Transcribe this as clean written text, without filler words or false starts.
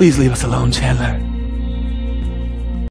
Please leave us alone, Chandler.